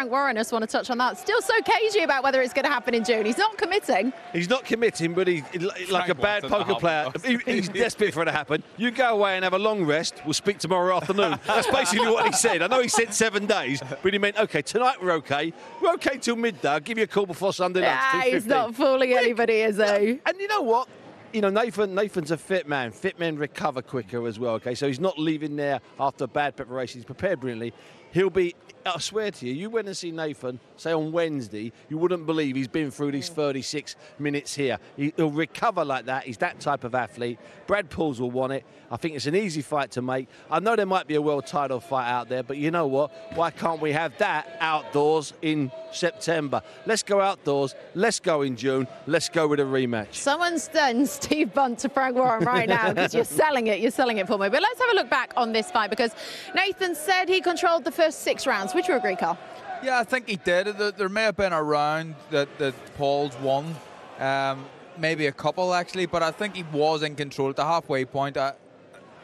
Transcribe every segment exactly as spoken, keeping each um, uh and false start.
Frank Warren, I just want to touch on that. Still so cagey about whether it's going to happen in June. He's not committing. He's not committing, but he, like Frank a bad poker player, he, he's desperate for it to happen. You go away and have a long rest. We'll speak tomorrow afternoon. That's basically what he said. I know he said seven days, but he meant, OK, tonight we're OK. We're OK till midday. I'll give you a call before Sunday lunch. Ah, he's not fooling anybody, is he? And you know what? You know, Nathan, Nathan's a fit man. Fit men recover quicker as well, OK? So he's not leaving there after bad preparation. He's prepared brilliantly. He'll be, I swear to you, you went and see Nathan, say on Wednesday, you wouldn't believe he's been through these thirty-six minutes here. He'll recover like that. He's that type of athlete. Brad Pauls will want it. I think it's an easy fight to make. I know there might be a world title fight out there, but you know what? Why can't we have that outdoors in September? Let's go outdoors. Let's go in June. Let's go with a rematch. Someone's done Steve Bunt to Frank Warren right now because you're selling it. You're selling it for me. But let's have a look back on this fight because Nathan said he controlled the first six rounds. Would you agree, Carl? Yeah, I think he did. There may have been a round that, that Pauls won, um, maybe a couple actually, but I think he was in control. At the halfway point, uh,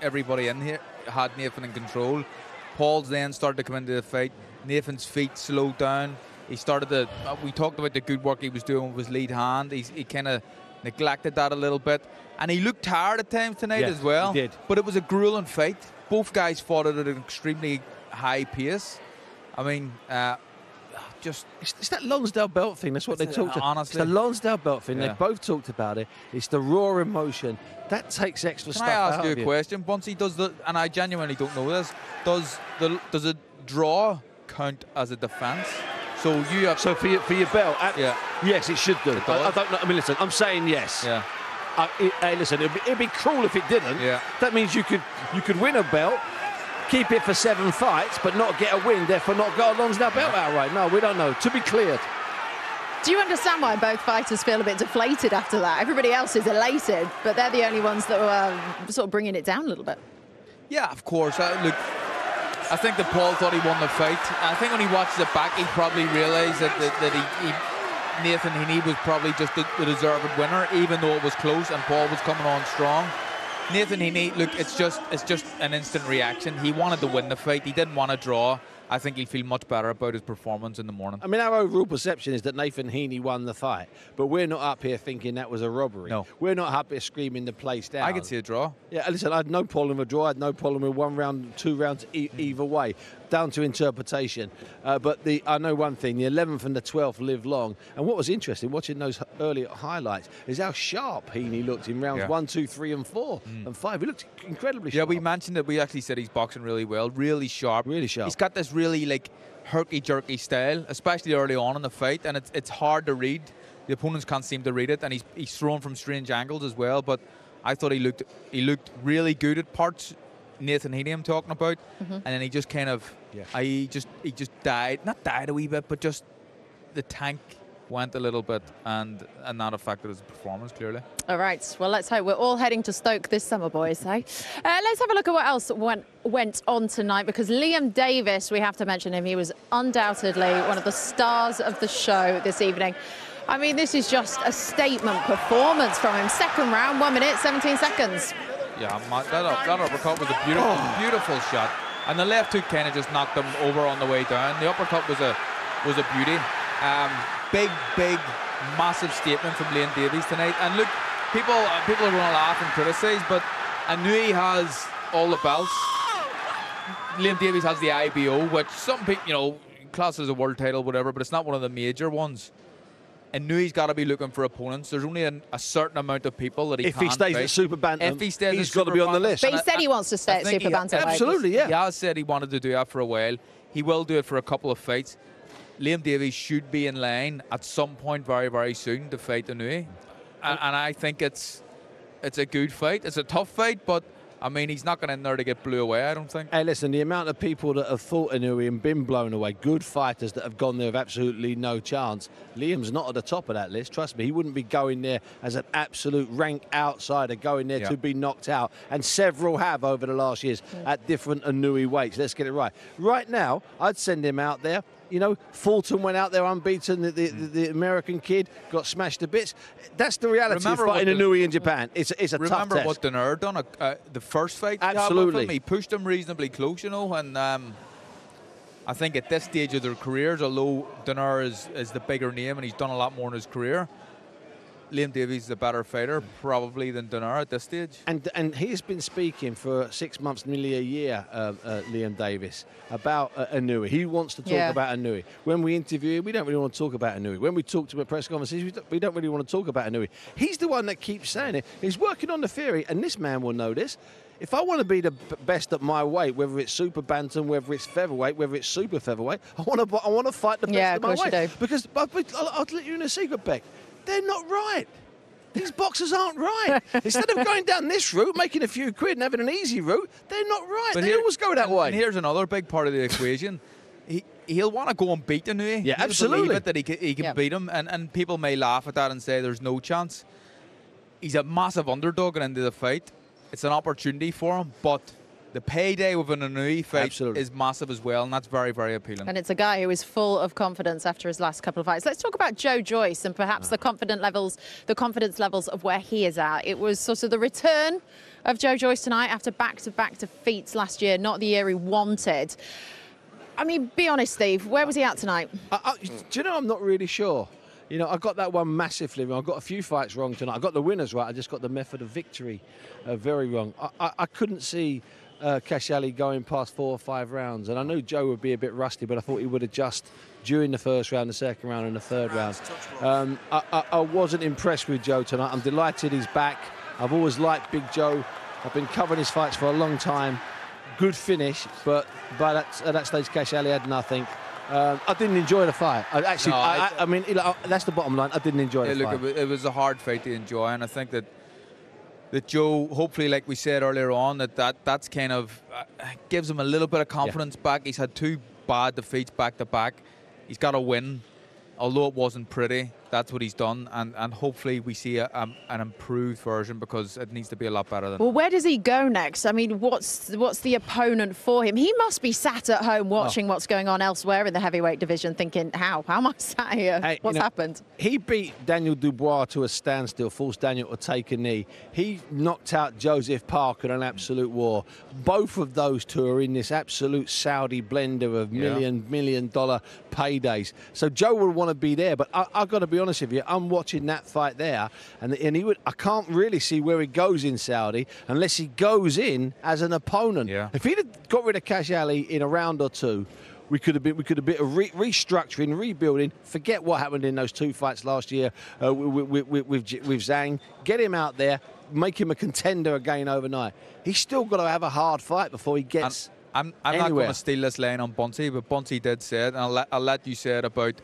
everybody in here had Nathan in control. Pauls then started to come into the fight. Nathan's feet slowed down. He started to, uh, we talked about the good work he was doing with his lead hand. He's, he kind of neglected that a little bit. And he looked tired at times tonight yeah, as well. He did. But it was a grueling fight. Both guys fought at an extremely high pace. I mean, uh, just... It's, it's that Lonsdale belt thing. That's what they talked about. Honestly. It's the Lonsdale belt thing. Yeah. They both talked about it. It's the raw emotion. That takes extra Can stuff out Can I ask you a you. question? Bonzi, does the... And I genuinely don't know this. Does the does a draw count as a defence? So you have... So for your, for your belt? At, yeah. Yes, it should do. It I, I don't know. I mean, listen, I'm saying yes. Yeah. I, it, hey, listen, it'd be, it'd be cruel if it didn't. Yeah. That means you could you could win a belt... Keep it for seven fights, but not get a win, therefore not go along that belt outright. No, we don't know. To be cleared. Do you understand why both fighters feel a bit deflated after that? Everybody else is elated, but they're the only ones that were sort of bringing it down a little bit. Yeah, of course. I, look, I think that Paul thought he won the fight. I think when he watches it back, he probably realised that, that, that he, he, Nathan Heaney was probably just the, the deserved winner, even though it was close and Paul was coming on strong. Nathan Heaney, look, it's just it's just an instant reaction. He wanted to win the fight. He didn't want to draw. I think he'll feel much better about his performance in the morning. I mean, our overall perception is that Nathan Heaney won the fight, but we're not up here thinking that was a robbery. No. We're not up here screaming the place down. I could see a draw. Yeah, listen, I had no problem with a draw. I had no problem with one round, two rounds e mm. either way. Down to interpretation. Uh, but the I know one thing, the eleventh and the twelfth live long. And what was interesting, watching those early highlights, is how sharp Heaney looked in rounds yeah. one, two, three, and four, mm. and five. He looked incredibly sharp. Yeah, we mentioned that we actually said he's boxing really well, really sharp. Really sharp. He's got this really like herky-jerky style, especially early on in the fight, and it's, it's hard to read. The opponents can't seem to read it, and he's, he's thrown from strange angles as well, but I thought he looked he looked really good at parts. Nathan Heaney I'm talking about, mm-hmm. and then he just kind of yeah. I, he just he just died, not died a wee bit, but just the tank went a little bit, and and that affected his performance clearly. All right, well, let's hope we're all heading to Stoke this summer, boys. Hey, uh, let's have a look at what else went went on tonight, because Liam Davies, we have to mention him. He was undoubtedly one of the stars of the show this evening. I mean, this is just a statement performance from him. Second round, one minute, seventeen seconds. Yeah, that, up, that uppercut was a beautiful, oh. beautiful shot, and the left hook kind of just knocked them over on the way down. The uppercut was a was a beauty. Um, big, big, massive statement from Liam Davies tonight. And look, people people are going to laugh and criticise, but I knew he has all the belts. Liam Davies has the I B O, which some people, you know, class as a world title, whatever, but it's not one of the major ones. And Nui's got to be looking for opponents. There's only an, a certain amount of people that he if can't If he stays face. at Super Bantam, if he stays he's got to be on the list. But he said he wants to stay at Super Bantam. Absolutely, yeah. He has said he wanted to do that for a while. He will do it for a couple of fights. Liam Davies should be in line at some point very, very soon to fight Inoue. And, and I think it's it's a good fight. It's a tough fight, but... I mean, he's not going in there to get blew away, I don't think. Hey, listen, the amount of people that have fought Inoue and been blown away, good fighters that have gone there with absolutely no chance, Liam's not at the top of that list, trust me. He wouldn't be going there as an absolute rank outsider, going there yeah. to be knocked out. And several have over the last years yeah. at different Inoue weights. Let's get it right. Right now, I'd send him out there. You know, Fulton went out there unbeaten. The, the, the, the American kid got smashed to bits. That's the reality remember of fighting Inoue in Japan. It's, it's a tough test. Remember what Donaire done uh, the first fight? Absolutely. He pushed him reasonably close, you know, and um, I think at this stage of their careers, although Donaire is, is the bigger name and he's done a lot more in his career, Liam Davies is a better fighter probably than Donaire at this stage. And and he's been speaking for six months, nearly a year, uh, uh, Liam Davies, about uh, Inoue. He wants to talk yeah. about Inoue. When we interview him, we don't really want to talk about Inoue. When we talk to him at press conferences, we don't, we don't really want to talk about Inoue. He's the one that keeps saying it. He's working on the theory, and this man will know this. If I want to be the best at my weight, whether it's super bantam, whether it's featherweight, whether it's super featherweight, I want to I want to fight the best yeah, at my weight. Yeah, because I'll, I'll let you in a secret, Beck. They're not right. These boxers aren't right. Instead of going down this route, making a few quid and having an easy route, they're not right. But they here, always go that way. And here's another big part of the equation. he, he'll want to go and beat Inoue. Yeah, he'll absolutely. It that he can, he can yeah. beat him. And, and people may laugh at that and say there's no chance. He's a massive underdog into the fight. It's an opportunity for him, but the payday with an Inoue fight Absolutely. is massive as well, and that's very, very appealing. And it's a guy who is full of confidence after his last couple of fights. Let's talk about Joe Joyce and perhaps oh. the confident levels, the confidence levels of where he is at. It was sort of the return of Joe Joyce tonight after back-to-back defeats last year, not the year he wanted. I mean, be honest, Steve, where was he at tonight? I, I, do you know, I'm not really sure. You know, I got that one massively wrong. I got a few fights wrong tonight. I got the winners right. I just got the method of victory uh, very wrong. I, I, I couldn't see uh, Kash Ali going past four or five rounds. And I knew Joe would be a bit rusty, but I thought he would adjust during the first round, the second round, and the third round. Um, I, I, I wasn't impressed with Joe tonight. I'm delighted he's back. I've always liked Big Joe. I've been covering his fights for a long time. Good finish, but by that, at that stage, Kash Ali had nothing. Um, I didn't enjoy the fight. I actually, no, I, I, I mean, that's the bottom line. I didn't enjoy yeah, the look, fight. It was a hard fight to enjoy, and I think that that Joe, hopefully, like we said earlier on, that, that that's kind of uh, gives him a little bit of confidence yeah. back. He's had two bad defeats back to back. He's got a win, although it wasn't pretty. That's what he's done, and, and hopefully we see a, um, an improved version because it needs to be a lot better than Well, where does he go next? I mean, what's what's the opponent for him? He must be sat at home watching oh. what's going on elsewhere in the heavyweight division thinking, how? How am I sat here? Hey, what's you know, happened? He beat Daniel Dubois to a standstill, forced Daniel to take a knee. He knocked out Joseph Parker in an absolute war. Both of those two are in this absolute Saudi blender of million, yeah. million dollar paydays. So Joe will want to be there, but I, I've got to be honest with you, I'm watching that fight there, and and he would. I can't really see where he goes in Saudi unless he goes in as an opponent. Yeah. If he'd have got rid of Kash Ali in a round or two, we could have been we could have been re restructuring, rebuilding. Forget what happened in those two fights last year uh, with, with, with, with, with Zhang. Get him out there, make him a contender again overnight. He's still got to have a hard fight before he gets. And I'm, I'm anywhere. not going to steal this line on Bonzi, but Bonzi did say it, and I'll let, I'll let you say it about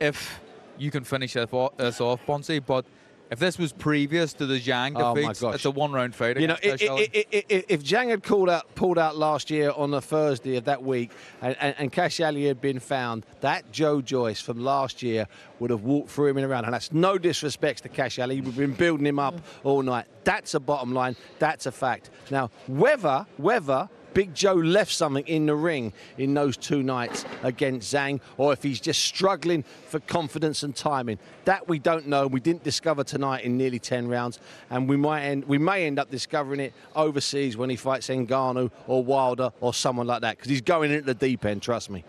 if. You can finish us off, Bonzi, but if this was previous to the Zhang defeat, oh it's a one-round fight. You know, it, it, it, it, it, if Zhang had called out, pulled out last year on the Thursday of that week, and, and, and Kash Ali had been found, that Joe Joyce from last year would have walked through him in a round. And that's no disrespect to Kash Ali. We've been building him up all night. That's a bottom line. That's a fact. Now, whether, whether... Big Joe left something in the ring in those two nights against Zhang, or if he's just struggling for confidence and timing. That we don't know. We didn't discover tonight in nearly ten rounds, and we might end, we may end up discovering it overseas when he fights Ngannou or Wilder or someone like that, because he's going into the deep end, trust me.